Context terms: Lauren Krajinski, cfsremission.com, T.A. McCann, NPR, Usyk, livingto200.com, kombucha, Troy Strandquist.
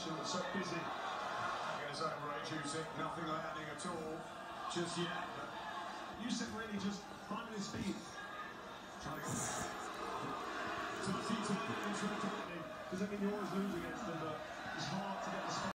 session, so busy. Goes over Rage Usyk, nothing landing at all just yet. But Usyk really just finding his feet. Trying to go. It's a tough because I mean you always lose against them, but it's hard to get the spot.